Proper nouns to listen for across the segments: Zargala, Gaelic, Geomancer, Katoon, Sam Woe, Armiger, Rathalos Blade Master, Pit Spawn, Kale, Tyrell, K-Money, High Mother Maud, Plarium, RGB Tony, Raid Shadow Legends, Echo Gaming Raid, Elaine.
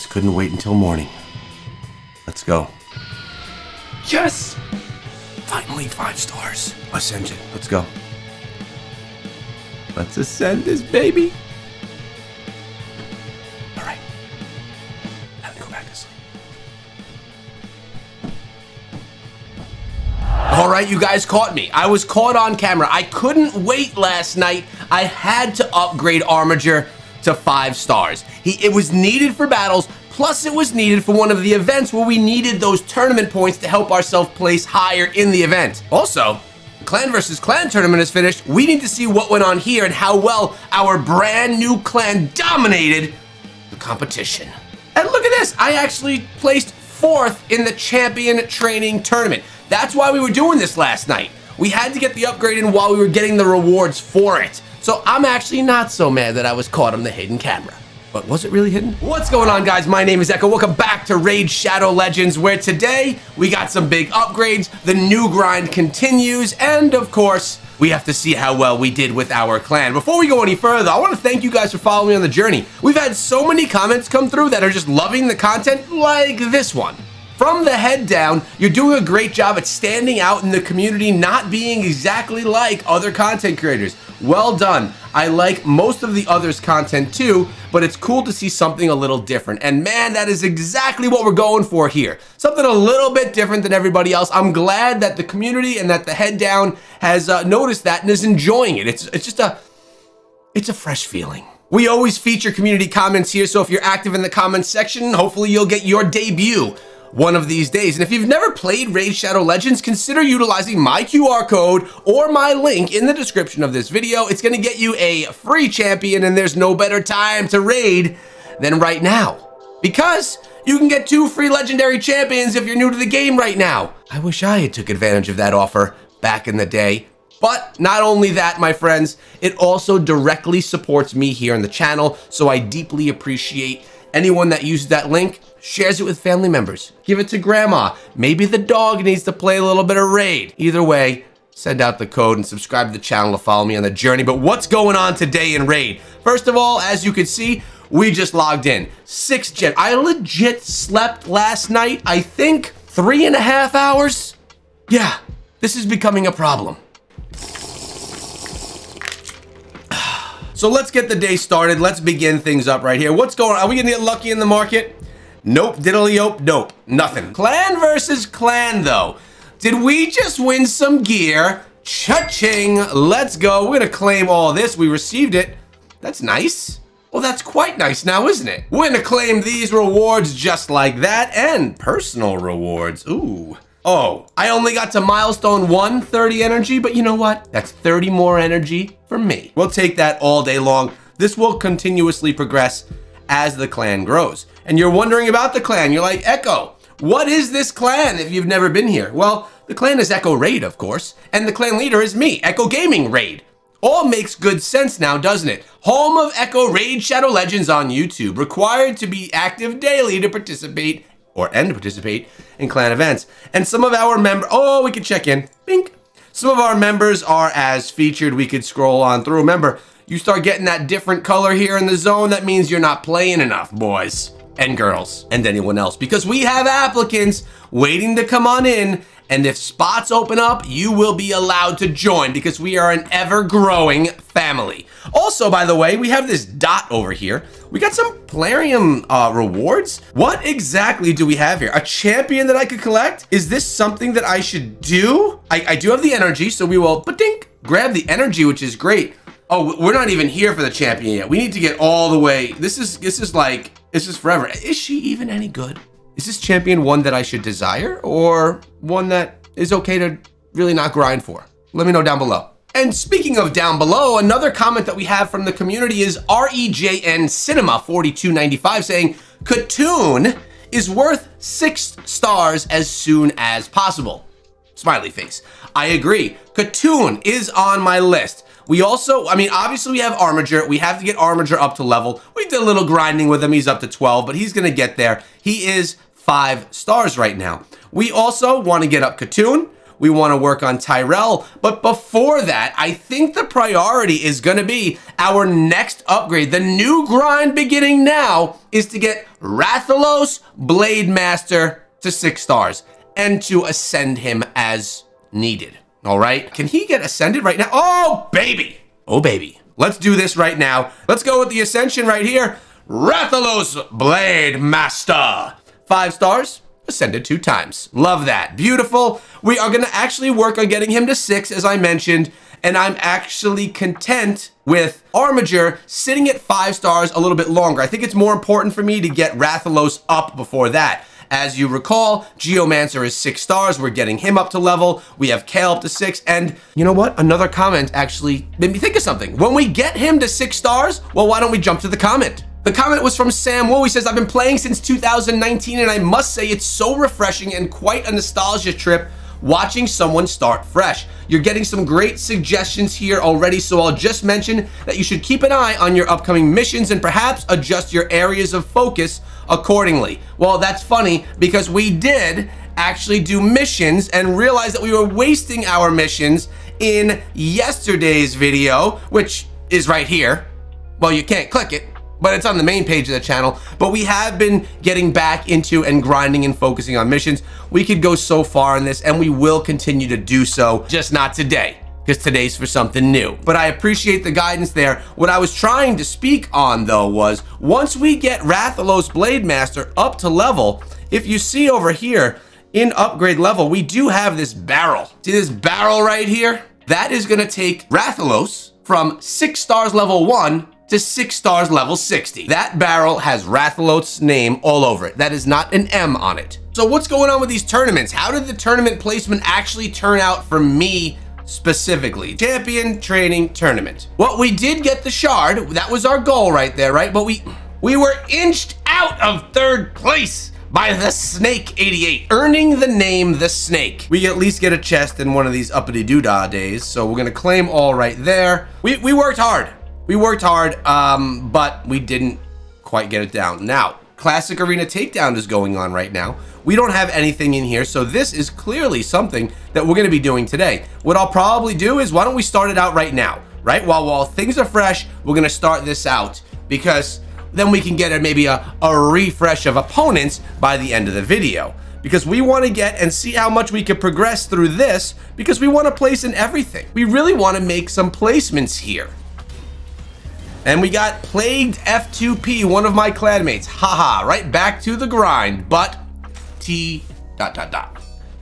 This couldn't wait until morning. Let's go. Yes! Finally 5 stars. Ascension. Let's go. Let's ascend this baby. All right. Time to go back to sleep. All right, you guys caught me. I was caught on camera. I couldn't wait last night. I had to upgrade Armiger to 5 stars. It was needed for battles. Plus, it was needed for one of the events where we needed those tournament points to help ourselves place higher in the event. Also, the clan versus clan tournament is finished. We need to see what went on here and how well our brand new clan dominated the competition. And look at this. I actually placed 4th in the champion training tournament. That's why we were doing this last night. We had to get the upgrade in while we were getting the rewards for it. So I'm actually not so mad that I was caught on the hidden camera. But was it really hidden? What's going on, guys? My name is Echo. Welcome back to Raid Shadow Legends, where today we got some big upgrades, the new grind continues, and of course, we have to see how well we did with our clan. Before we go any further, I want to thank you guys for following me on the journey. We've had so many comments come through that are just loving the content, like this one. From the head down, you're doing a great job at standing out in the community, not being exactly like other content creators. Well done. I like most of the others' content too, but it's cool to see something a little different. And man, that is exactly what we're going for here. Something a little bit different than everybody else. I'm glad that the community and that the head down has noticed that and is enjoying it. It's just a fresh feeling. We always feature community comments here, so if you're active in the comments section, hopefully you'll get your debut one of these days. And if you've never played Raid Shadow Legends, consider utilizing my QR code or my link in the description of this video. It's going to get you a free champion, and there's no better time to raid than right now, because you can get 2 free legendary champions if you're new to the game right now. I wish I had took advantage of that offer back in the day. But not only that, my friends, it also directly supports me here on the channel, so I deeply appreciate anyone that uses that link, shares it with family members, give it to grandma. Maybe the dog needs to play a little bit of Raid. Either way, send out the code and subscribe to the channel to follow me on the journey. But what's going on today in Raid? First of all, as you can see, we just logged in. 6 gen. I legit slept last night, I think 3.5 hours. Yeah, this is becoming a problem. So let's get the day started. Let's begin things up right here. What's going on? Are we gonna get lucky in the market? Nope, diddly-ope, nope, nothing. Clan versus clan, though. Did we just win some gear? Cha-ching, let's go. We're gonna claim all this. We received it. That's nice. Well, that's quite nice now, isn't it? We're gonna claim these rewards just like that, and personal rewards, ooh. Oh, I only got to milestone 130 energy, but you know what? That's 30 more energy for me. We'll take that all day long. This will continuously progress as the clan grows. And you're wondering about the clan. You're like, Echo, what is this clan if you've never been here? Well, the clan is Echo Raid, of course, and the clan leader is me, Echo Gaming Raid. All makes good sense now, doesn't it? Home of Echo Raid Shadow Legends on YouTube, required to be active daily to participate in clan events. And some of our members, oh, we can check in, bink. Some of our members are as featured. We could scroll on through. Remember, you start getting that different color here in the zone, that means you're not playing enough, boys and girls and anyone else, because we have applicants waiting to come on in, and if spots open up, you will be allowed to join because we are an ever-growing family. Also, by the way, we have this dot over here. We got some Plarium rewards. What exactly do we have here? A champion that I could collect? Is this something that I should do? I do have the energy, so we will ba-dink, grab the energy, which is great. Oh, we're not even here for the champion yet. We need to get all the way. This is like, this is forever. Is she even any good? Is this champion one that I should desire, or one that is okay to really not grind for? Let me know down below. And speaking of down below, another comment that we have from the community is REJN Cinema 4295 saying, Katoon is worth 6 stars as soon as possible. Smiley face. I agree. Katoon is on my list. We also, I mean, obviously we have Armiger. We have to get Armiger up to level. We did a little grinding with him. He's up to 12, but he's going to get there. He is 5 stars right now. We also want to get up Katoon. We want to work on Tyrell. But before that, I think the priority is going to be our next upgrade. The new grind beginning now is to get Rathalos Blade Master to 6 stars and to ascend him as needed. All right. Can he get ascended right now? Oh, baby. Oh, baby. Let's do this right now. Let's go with the ascension right here. Rathalos Blade Master. 5 stars, ascended 2 times. Love that. Beautiful. We are going to actually work on getting him to 6, as I mentioned. And I'm actually content with Armiger sitting at 5 stars a little bit longer. I think it's more important for me to get Rathalos up before that. As you recall, Geomancer is 6 stars. We're getting him up to level. We have Kale up to 6. And you know what? Another comment actually made me think of something. When we get him to 6 stars, well, why don't we jump to the comment? The comment was from Sam Woe. He says, I've been playing since 2019, and I must say it's so refreshing and quite a nostalgia trip watching someone start fresh. You're getting some great suggestions here already, so I'll just mention that you should keep an eye on your upcoming missions and perhaps adjust your areas of focus accordingly. Well, that's funny because we did actually do missions and realized that we were wasting our missions in yesterday's video, which is right here. Well, you can't click it, but it's on the main page of the channel. But we have been getting back into and grinding and focusing on missions. We could go so far in this, and we will continue to do so, just not today, because today's for something new. But I appreciate the guidance there. What I was trying to speak on, though, was once we get Rathalos Blade Master up to level, if you see over here in upgrade level, we do have this barrel. See this barrel right here? That is gonna take Rathalos from 6 stars level 1 to 6 stars level 60. That barrel has Rathalos' name all over it. That is not an M on it. So what's going on with these tournaments? How did the tournament placement actually turn out for me specifically? Champion training tournament. Well, we did get the shard. That was our goal right there, right? But we were inched out of 3rd place by the Snake 88, earning the name the Snake. We at least get a chest in one of these uppity doodah days. So we're gonna claim all right there. We worked hard. We worked hard, but we didn't quite get it down. Now, Classic Arena Takedown is going on right now. We don't have anything in here, so this is clearly something that we're going to be doing today. What I'll probably do is, why don't we start it out right now, right? While things are fresh, we're going to start this out, because then we can get maybe a refresh of opponents by the end of the video. Because we want to get and see how much we can progress through this, because we want to place in everything. We really want to make some placements here. And we got Plagued F2P, one of my clanmates. Haha, right back to the grind, but ...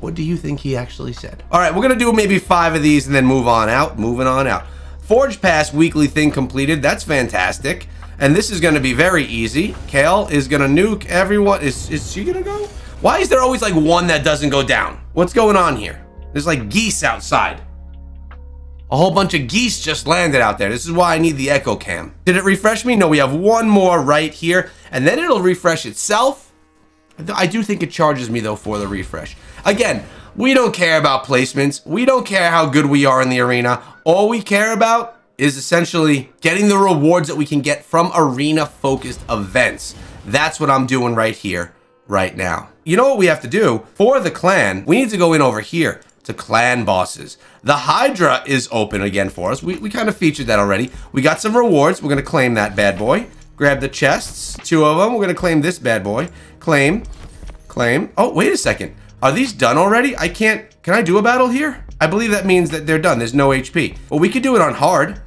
What do you think he actually said? All right, we're gonna do maybe 5 of these and then move on out, moving on out. Forge Pass weekly thing completed, that's fantastic. And this is gonna be very easy. Kale is gonna nuke everyone. Is she gonna go? Why is there always like one that doesn't go down? What's going on here? There's like geese outside. A whole bunch of geese just landed out there. This is why I need the Echo Cam. Did it refresh me? No, we have one more right here, and then it'll refresh itself. I do think it charges me, though, for the refresh. Again, we don't care about placements. We don't care how good we are in the arena. All we care about is essentially getting the rewards that we can get from arena-focused events. That's what I'm doing right here, right now. You know what we have to do? For the clan, we need to go in over here to clan bosses. The Hydra is open again for us. We kind of featured that already. We got some rewards. We're going to claim that bad boy. Grab the chests, 2 of them. We're going to claim this bad boy. Claim, claim. Oh, wait a second. Are these done already? I can't, can I do a battle here? I believe that means that they're done. There's no HP. Well, we could do it on hard.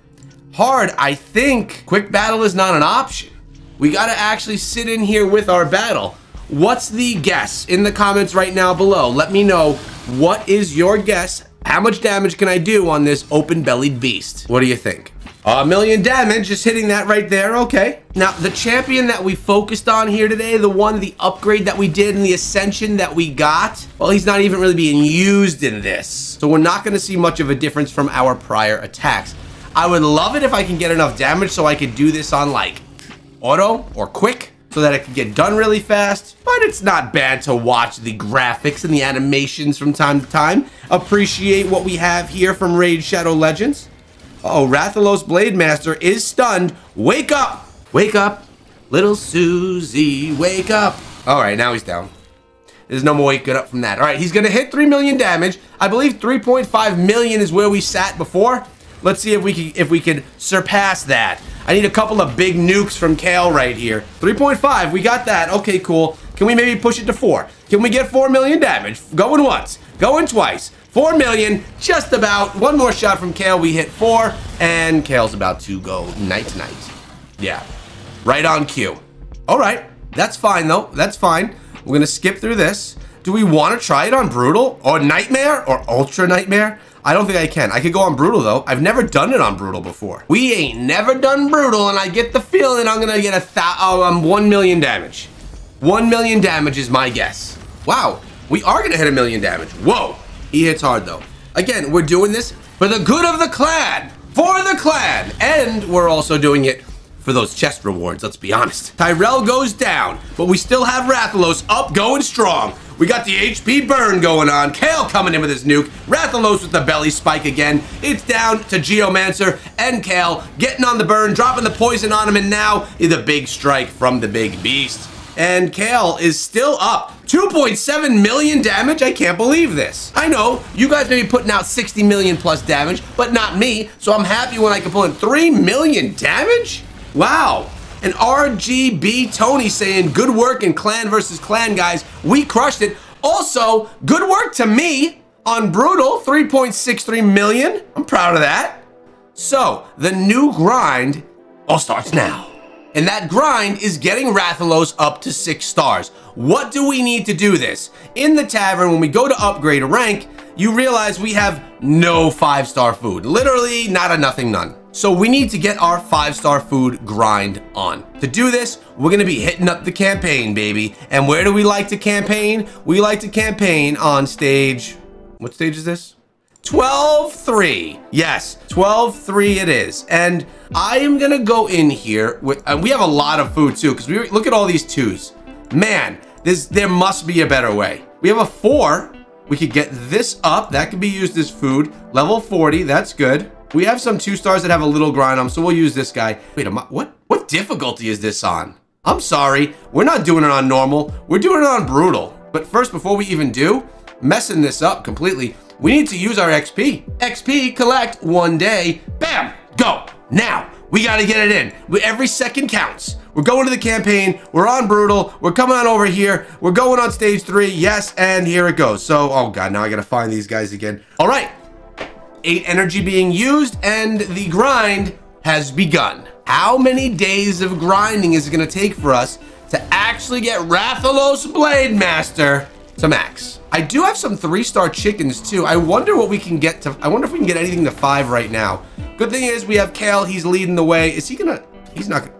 Hard, I think quick battle is not an option. We got to actually sit in here with our battle. What's the guess? In the comments right now below, let me know, what is your guess? How much damage can I do on this open-bellied beast? What do you think? 1,000,000 damage, just hitting that right there, okay. Now, the champion that we focused on here today, the one, the upgrade that we did and the ascension that we got, well, he's not even really being used in this. So we're not gonna see much of a difference from our prior attacks. I would love it if I can get enough damage so I could do this on like auto or quick, so that it can get done really fast, but it's not bad to watch the graphics and the animations from time to time. Appreciate what we have here from Raid Shadow Legends. Uh-oh, Rathalos Blade Master is stunned. Wake up! Wake up, little Susie, wake up. All right, now he's down. There's no more way he could up from that. All right, he's going to hit 3 million damage. I believe 3.5 million is where we sat before. Let's see if we could surpass that. I need a couple of big nukes from Kale right here. 3.5, we got that. Okay, cool. Can we maybe push it to 4? Can we get 4 million damage? Going once, going twice. 4 million, just about. One more shot from Kale, we hit 4, and Kale's about to go night-night. Yeah, right on cue. All right, that's fine though, that's fine. We're gonna skip through this. Do we wanna try it on Brutal or Nightmare or Ultra Nightmare? I don't think I can. I could go on Brutal though. I've never done it on Brutal before. We ain't never done Brutal, and I get the feeling I'm gonna get 1 million damage. 1 million damage is my guess. Wow, we are gonna hit 1 million damage. Whoa. He hits hard though. Again, we're doing this for the good of the clan, for the clan, and we're also doing it for those chest rewards, let's be honest. Tyrell goes down, but we still have Rathalos up going strong. We got the HP burn going on. Kale coming in with his nuke. Rathalos with the belly spike again. It's down to Geomancer and Kale getting on the burn, dropping the poison on him, and now the big strike from the big beast. And Kale is still up. 2.7 million damage? I can't believe this. I know, you guys may be putting out 60 million plus damage, but not me, so I'm happy when I can pull in 3 million damage? Wow. And RGB Tony saying, good work in clan versus clan, guys. We crushed it. Also, good work to me on Brutal, 3.63 million. I'm proud of that. So, the new grind all starts now. And that grind is getting Rathalos up to 6 stars. What do we need to do this? In the tavern, when we go to upgrade a rank, you realize we have no 5-star food. Literally, not a nothing, none. So we need to get our 5-star food grind on. To do this, we're gonna be hitting up the campaign, baby. And where do we like to campaign? We like to campaign on stage, what stage is this? 12-3, yes, 12-3 it is. And I am gonna go in here with, and we have a lot of food too, because we look at all these 2s. Man, there must be a better way. We have a 4, we could get this up, that could be used as food. Level 40, that's good. We have some 2 stars that have a little grind on them, so we'll use this guy. Wait, what difficulty is this on? I'm sorry, we're not doing it on normal, we're doing it on Brutal. But first, before we even do, messing this up completely, we need to use our XP. XP, collect 1 day. Bam, go. Now, we gotta get it in. Every second counts. We're going to the campaign. We're on Brutal. We're coming on over here. We're going on stage 3. Yes, and here it goes. So, oh God, now I gotta find these guys again. All right, 8 energy being used and the grind has begun. How many days of grinding is it gonna take for us to actually get Rathalos Blade Master to max? I do have some 3-star chickens too. I wonder what we can get to. I wonder if we can get anything to 5 right now. Good thing is we have Kale, he's leading the way. Is he gonna, he's not gonna.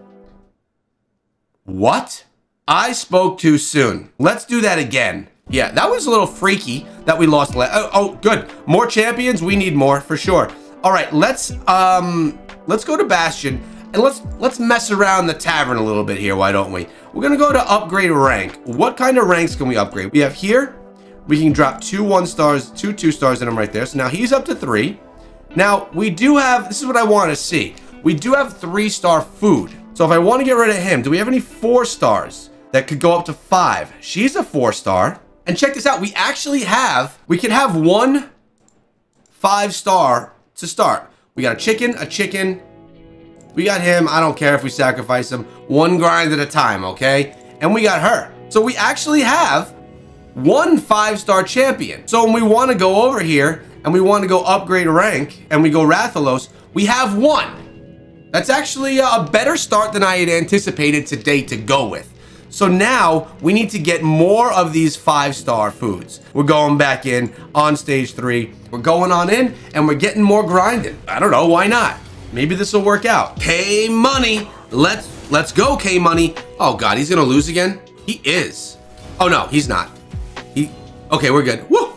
What? I spoke too soon. Let's do that again. Yeah, that was a little freaky that we lost last. Oh, good. More champions, we need more for sure. All right, let's go to Bastion and let's mess around the tavern a little bit here, why don't we? We're gonna go to upgrade rank. What kind of ranks can we upgrade? We have here, we can drop 2 1-stars, 2 2-stars in him right there. So now he's up to 3. Now we do have, this is what I wanna see. We do have 3-star food. So if I wanna get rid of him, do we have any 4 stars that could go up to 5? She's a 4-star. And check this out, we actually have, we can have 1 5-star to start. We got a chicken, we got him, I don't care if we sacrifice him, 1 grind at a time, okay? And we got her. So we actually have 1 5-star champion. So when we wanna go over here and we wanna go upgrade rank and we go Rathalos, we have 1. That's actually a better start than I had anticipated today to go with. So now we need to get more of these 5-star foods. We're going back in on stage 3. We're going on in and we're getting more grinded. I don't know, why not? Maybe this will work out. K-Money, let's go K-Money. Oh God, he's gonna lose again? He is. Oh no, he's not. Okay, we're good. Woo!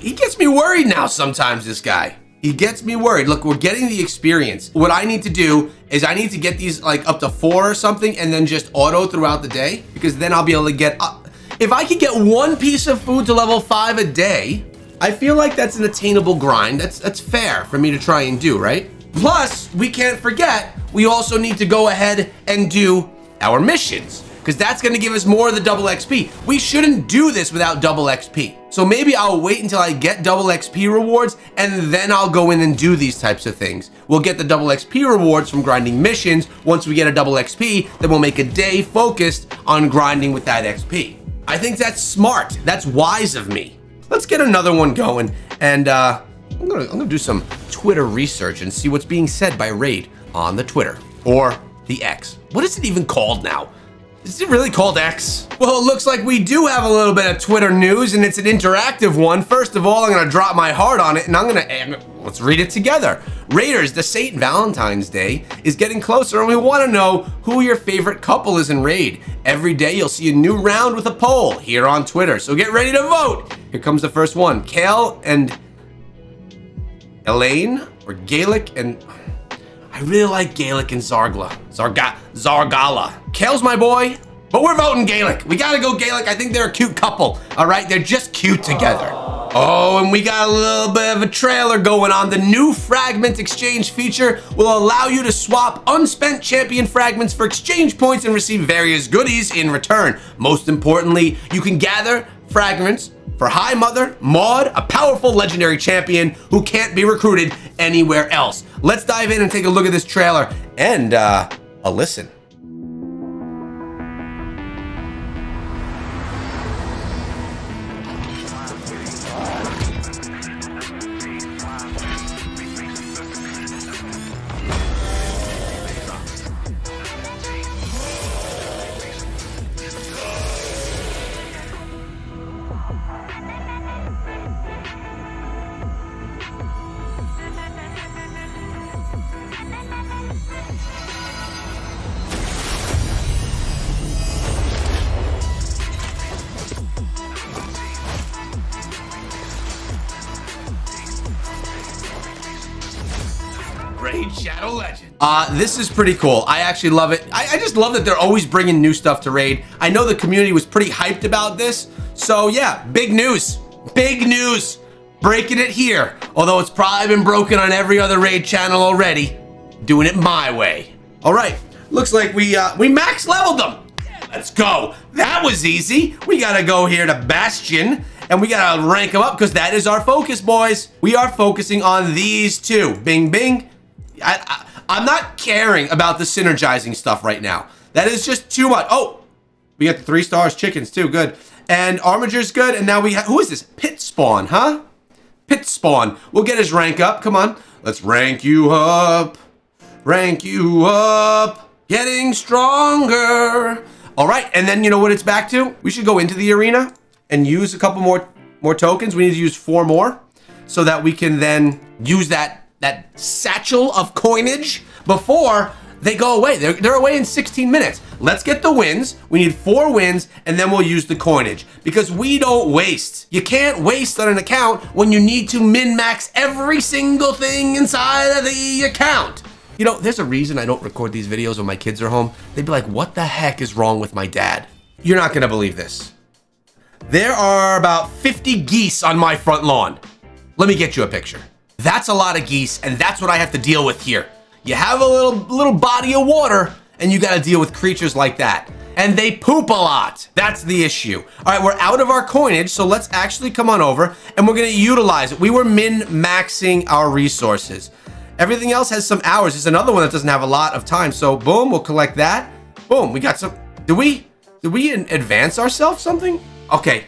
He gets me worried now sometimes, this guy. He gets me worried. Look, we're getting the experience. What I need to do is I need to get these like up to 4 or something and then just auto throughout the day, because then I'll be able to get up. If I could get 1 piece of food to level 5 a day, I feel like that's an attainable grind. That's fair for me to try and do, right? Plus, we can't forget, we also need to go ahead and do our missions. because that's going to give us more of the double XP. We shouldn't do this without double XP. So maybe I'll wait until I get double XP rewards, and then I'll go in and do these types of things. We'll get the double XP rewards from grinding missions. Once we get a double XP, then we'll make a day focused on grinding with that XP. I think that's smart. That's wise of me. Let's get another one going, and I'm gonna do some Twitter research and see what's being said by Raid on the Twitter, or the X. What is it even called now? Is it really called X? Well, it looks like we do have a little bit of Twitter news, and it's an interactive one. First of all, I'm gonna drop my heart on it, and let's read it together. Raiders, the Saint Valentine's Day is getting closer, and we wanna know who your favorite couple is in Raid. Every day you'll see a new round with a poll here on Twitter, so get ready to vote. Here comes the first one. Kale and Elaine, or Gaelic and... I really like Gaelic and Zargala. Kale's my boy, but we're voting Gaelic. We gotta go Gaelic. I think they're a cute couple, all right? They're just cute together. Oh, and we got a little bit of a trailer going on. The new fragment exchange feature will allow you to swap unspent champion fragments for exchange points and receive various goodies in return. Most importantly, you can gather fragments for High Mother Maud, a powerful legendary champion who can't be recruited anywhere else. Let's dive in and take a look at this trailer and a listen. Raid Shadow Legends. This is pretty cool. I actually love it. I just love that they're always bringing new stuff to Raid. I know the community was pretty hyped about this. So yeah, big news. Big news. Breaking it here. Although it's probably been broken on every other Raid channel already. Doing it my way. All right. Looks like we max leveled them. Let's go. That was easy. We got to go here to Bastion. And we got to rank them up because that is our focus, boys. We are focusing on these two. Bing, bing. I'm not caring about the synergizing stuff right now. That is just too much. Oh, we got the 3 stars chickens too, good. And Armiger's good, and now we have, who is this? Pit Spawn, huh? Pit Spawn. We'll get his rank up, come on. Let's rank you up, rank you up. Getting stronger. All right, and then you know what it's back to? We should go into the arena and use a couple more tokens. We need to use 4 more so that we can then use that satchel of coinage before they go away. They're away in 16 minutes. Let's get the wins. We need 4 wins, and then we'll use the coinage because we don't waste. You can't waste on an account when you need to min-max every single thing inside of the account. You know, there's a reason I don't record these videos when my kids are home. They'd be like, what the heck is wrong with my dad? You're not gonna believe this. There are about 50 geese on my front lawn. Let me get you a picture. That's a lot of geese, and that's what I have to deal with here. You have a little body of water, and you gotta deal with creatures like that. And they poop a lot. That's the issue. All right, we're out of our coinage, so let's actually come on over, and we're gonna utilize it. We were min-maxing our resources. Everything else has some hours. There's another one that doesn't have a lot of time, so boom, we'll collect that. Boom, we got some. Did we advance ourselves something? Okay,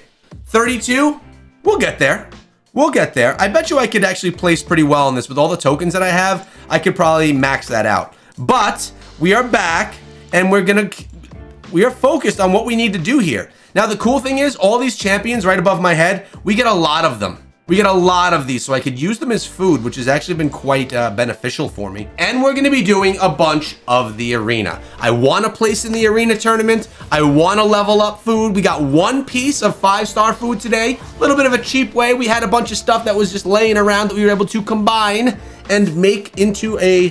32, we'll get there. We'll get there. I bet you I could actually place pretty well in this. With all the tokens that I have, I could probably max that out. But we are back, and we are focused on what we need to do here. Now, the cool thing is all these champions right above my head, we get a lot of them. We get a lot of these, so I could use them as food, which has actually been quite beneficial for me. And we're gonna be doing a bunch of the arena. I want a place in the arena tournament. I wanna level up food. We got 1 piece of 5-star food today. A little bit of a cheap way. We had a bunch of stuff that was just laying around that we were able to combine and make into a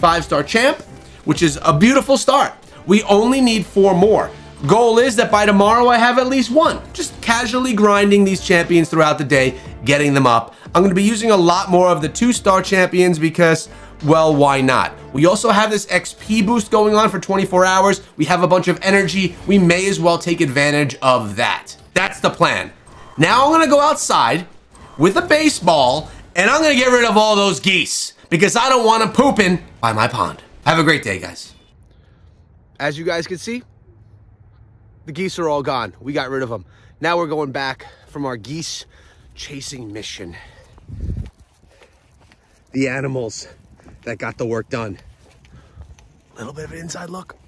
5-star champ, which is a beautiful start. We only need 4 more. Goal is that by tomorrow I have at least 1. Just casually grinding these champions throughout the day, getting them up. I'm gonna be using a lot more of the 2-star champions because well, why not? We also have this XP boost going on for 24 hours. We have a bunch of energy. We may as well take advantage of that. That's the plan. Now I'm gonna go outside with a baseball and I'm gonna get rid of all those geese because I don't want them pooping by my pond. Have a great day, guys. As you guys can see, the geese are all gone. We got rid of them. Now we're going back from our geese chasing mission. The animals that got the work done. A little bit of an inside look.